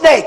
snake.